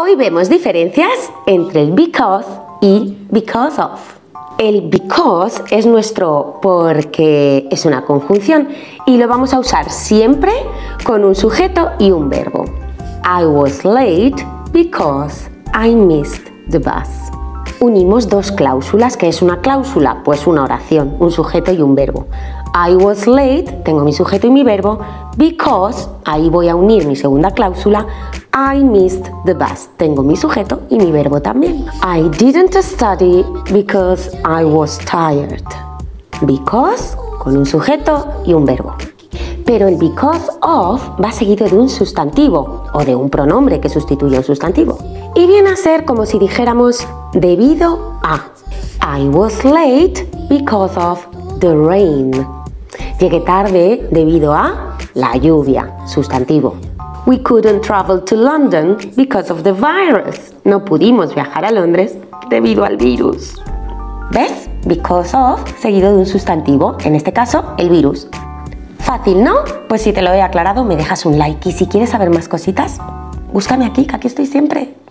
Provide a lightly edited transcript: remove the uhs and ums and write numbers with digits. Hoy vemos diferencias entre el because y because of. El because es nuestro porque es una conjunción y lo vamos a usar siempre con un sujeto y un verbo. I was late because I missed the bus. Unimos dos cláusulas. ¿Qué es una cláusula? Pues una oración, un sujeto y un verbo. I was late, tengo mi sujeto y mi verbo, because, ahí voy a unir mi segunda cláusula, I missed the bus, tengo mi sujeto y mi verbo también. I didn't study because I was tired. Because, con un sujeto y un verbo. Pero el because of va seguido de un sustantivo o de un pronombre que sustituye a un sustantivo. Y viene a ser como si dijéramos debido a. I was late because of the rain. Llegué tarde debido a la lluvia, sustantivo. We couldn't travel to London because of the virus. No pudimos viajar a Londres debido al virus. ¿Ves? Because of seguido de un sustantivo, en este caso el virus. Fácil, ¿no? Pues si te lo he aclarado, me dejas un like y si quieres saber más cositas, búscame aquí, que aquí estoy siempre.